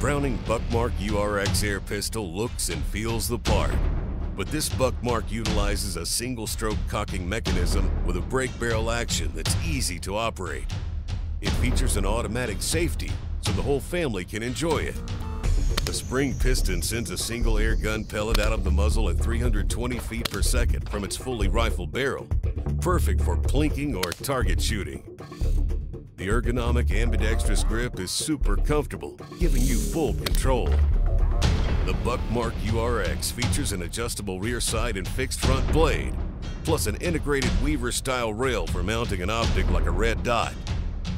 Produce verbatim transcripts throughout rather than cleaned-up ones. Browning Buckmark U R X air pistol looks and feels the part, but this Buckmark utilizes a single-stroke cocking mechanism with a brake barrel action that's easy to operate. It features an automatic safety, so the whole family can enjoy it. The spring piston sends a single airgun pellet out of the muzzle at three hundred twenty feet per second from its fully rifled barrel, perfect for plinking or target shooting. The ergonomic ambidextrous grip is super comfortable, giving you full control. The Buckmark U R X features an adjustable rear side and fixed front blade, plus an integrated Weaver-style rail for mounting an optic like a red dot.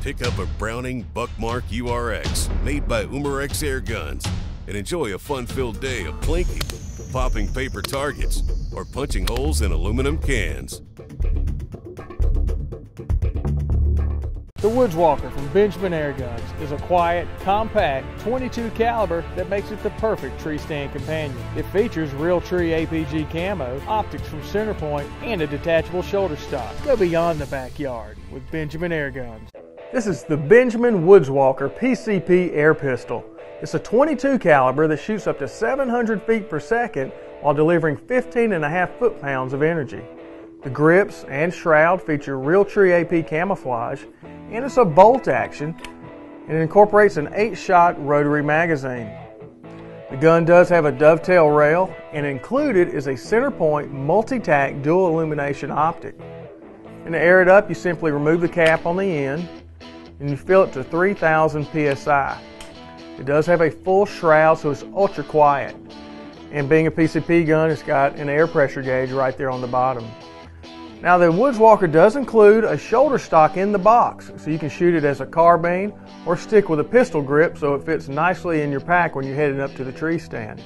Pick up a Browning Buckmark U R X made by Umarex Air Guns and enjoy a fun-filled day of plinking, popping paper targets, or punching holes in aluminum cans. The Woodswalker from Benjamin Airguns is a quiet, compact twenty-two caliber that makes it the perfect tree stand companion. It features Realtree A P G camo, optics from CenterPoint, and a detachable shoulder stock. Go beyond the backyard with Benjamin Airguns. This is the Benjamin Woodswalker P C P air pistol. It's a twenty-two caliber that shoots up to seven hundred feet per second while delivering fifteen and a half foot-pounds of energy. The grips and shroud feature Realtree A P camouflage, and it's a bolt action, and it incorporates an eight shot rotary magazine. The gun does have a dovetail rail, and included is a CenterPoint multi-tack dual illumination optic. And to air it up, you simply remove the cap on the end, and you fill it to three thousand P S I. It does have a full shroud, so it's ultra quiet. And being a P C P gun, it's got an air pressure gauge right there on the bottom. Now the Woodswalker does include a shoulder stock in the box, so you can shoot it as a carbine or stick with a pistol grip so it fits nicely in your pack when you're headed up to the tree stand.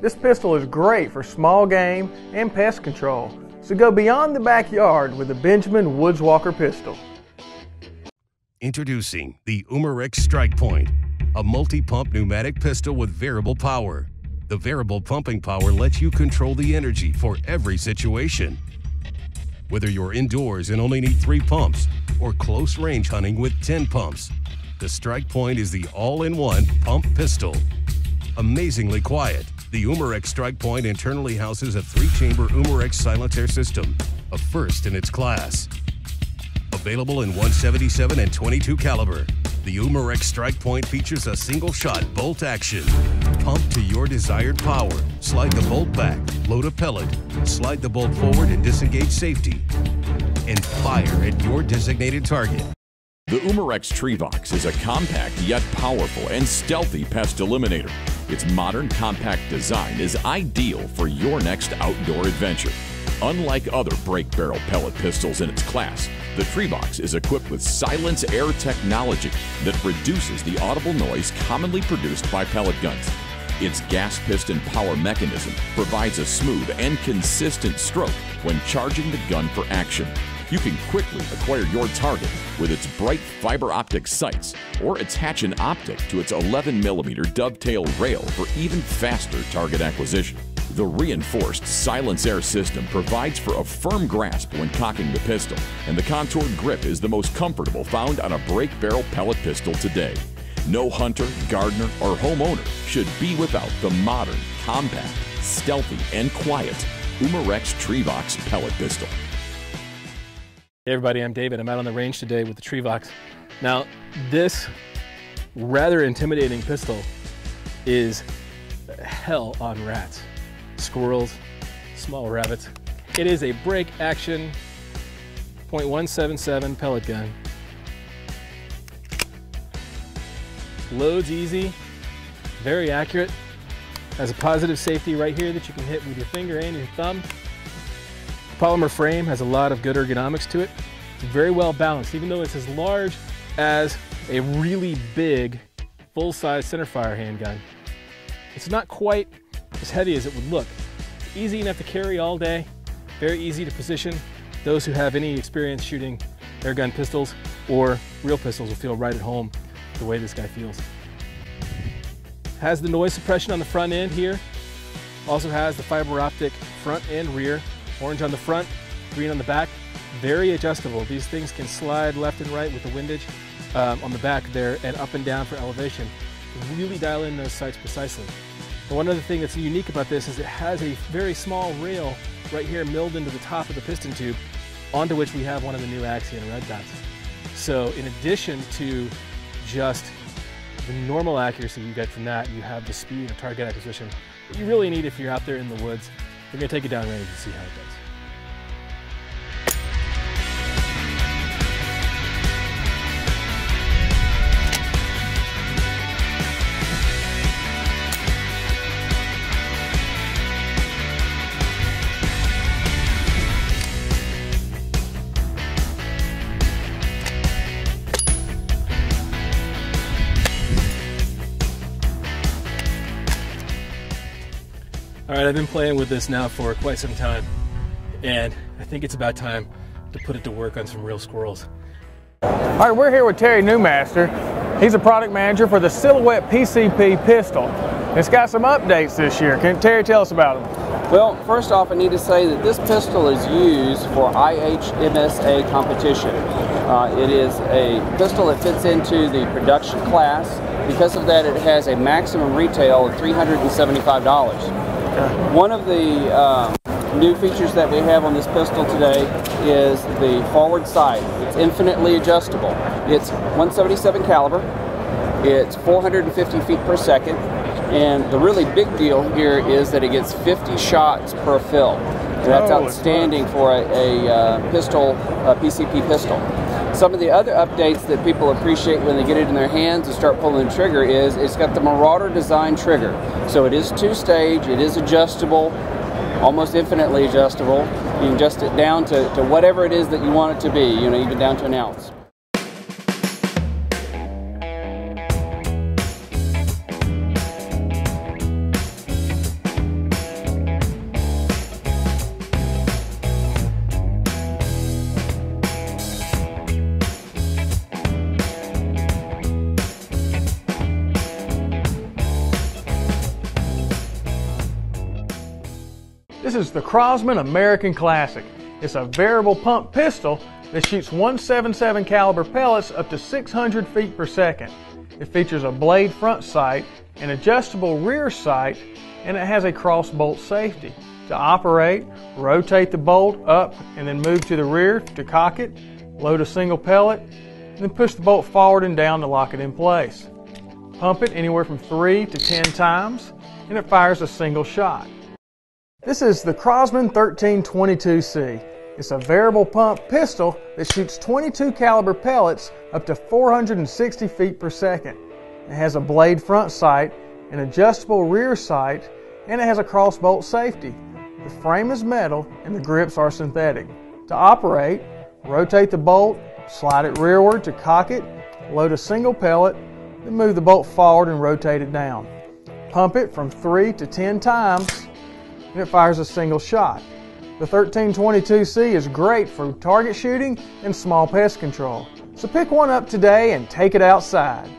This pistol is great for small game and pest control, so go beyond the backyard with the Benjamin Woodswalker pistol. Introducing the Umarex Strike Point, a multi-pump pneumatic pistol with variable power. The variable pumping power lets you control the energy for every situation. Whether you're indoors and only need three pumps or close range hunting with ten pumps, the Strike Point is the all-in-one pump pistol. Amazingly quiet, the Umarex Strike Point internally houses a three chamber Umarex Silent Air system, a first in its class. Available in one seventy-seven and twenty-two caliber, the Umarex Strike Point features a single-shot bolt action. Pump to your desired power, slide the bolt back, load a pellet, slide the bolt forward and disengage safety, and fire at your designated target. The Umarex Trevox is a compact yet powerful and stealthy pest eliminator. Its modern compact design is ideal for your next outdoor adventure. Unlike other brake barrel pellet pistols in its class, the Trevox is equipped with Silent Air technology that reduces the audible noise commonly produced by pellet guns. Its gas piston power mechanism provides a smooth and consistent stroke when charging the gun for action. You can quickly acquire your target with its bright fiber optic sights or attach an optic to its eleven millimeter dovetail rail for even faster target acquisition. The reinforced Silent Air system provides for a firm grasp when cocking the pistol, and the contoured grip is the most comfortable found on a brake barrel pellet pistol today. No hunter, gardener, or homeowner should be without the modern, compact, stealthy, and quiet Umarex Trevox pellet pistol. Hey everybody, I'm David. I'm out on the range today with the Trevox. Now, this rather intimidating pistol is hell on rats. Squirrels, small rabbits. It is a break action point one seven seven pellet gun. Loads easy, very accurate. Has a positive safety right here that you can hit with your finger and your thumb. The polymer frame has a lot of good ergonomics to it. It's very well balanced, even though it's as large as a really big full-size centerfire handgun. It's not quite as heavy as it would look. It's easy enough to carry all day, very easy to position. Those who have any experience shooting airgun pistols or real pistols will feel right at home the way this guy feels. Has the noise suppression on the front end here. Also has the fiber optic front and rear. Orange on the front, green on the back. Very adjustable. These things can slide left and right with the windage um, on the back there and up and down for elevation. really dial in those sights precisely. And one other thing that's unique about this is it has a very small rail right here milled into the top of the piston tube, onto which we have one of the new Axion Red dots. So in addition to just the normal accuracy you get from that, you have the speed of target acquisition that you really need if you're out there in the woods. We're going to take it downrange and see how it does. Alright, I've been playing with this now for quite some time, and I think it's about time to put it to work on some real squirrels. Alright, we're here with Terry Newmaster. He's a product manager for the Silhouette P C P pistol. It's got some updates this year. Can Terry tell us about them? Well, first off, I need to say that this pistol is used for I H M S A competition. Uh, it is a pistol that fits into the production class. Because of that, it has a maximum retail of three hundred seventy-five dollars. One of the uh, new features that we have on this pistol today is the forward sight. It's infinitely adjustable. It's one seventy-seven caliber, it's four hundred fifty feet per second, and the really big deal here is that it gets fifty shots per fill. And that's outstanding for a, a uh, pistol, a P C P pistol. Some of the other updates that people appreciate when they get it in their hands and start pulling the trigger is it's got the Marauder design trigger. So it is two-stage, it is adjustable, almost infinitely adjustable. You can adjust it down to, to whatever it is that you want it to be, you know, even down to an ounce. This is the Crosman American Classic. It's a variable pump pistol that shoots one seventy-seven caliber pellets up to six hundred feet per second. It features a blade front sight, an adjustable rear sight, and it has a cross bolt safety. To operate, rotate the bolt up and then move to the rear to cock it, load a single pellet, and then push the bolt forward and down to lock it in place. Pump it anywhere from three to ten times, and it fires a single shot. This is the Crosman thirteen twenty-two C. It's a variable pump pistol that shoots twenty-two caliber pellets up to four hundred sixty feet per second. It has a blade front sight, an adjustable rear sight, and it has a cross bolt safety. The frame is metal and the grips are synthetic. To operate, rotate the bolt, slide it rearward to cock it, load a single pellet, then move the bolt forward and rotate it down. Pump it from three to ten times, and it fires a single shot. The thirteen twenty-two C is great for target shooting and small pest control. So pick one up today and take it outside.